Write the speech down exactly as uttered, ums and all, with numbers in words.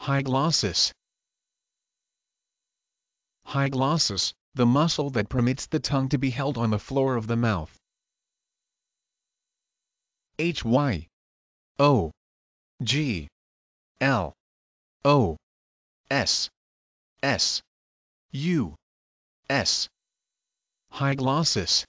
Hyoglossus. Hyoglossus, the muscle that permits the tongue to be held on the floor of the mouth. H Y O G L O S S U S. Hyoglossus.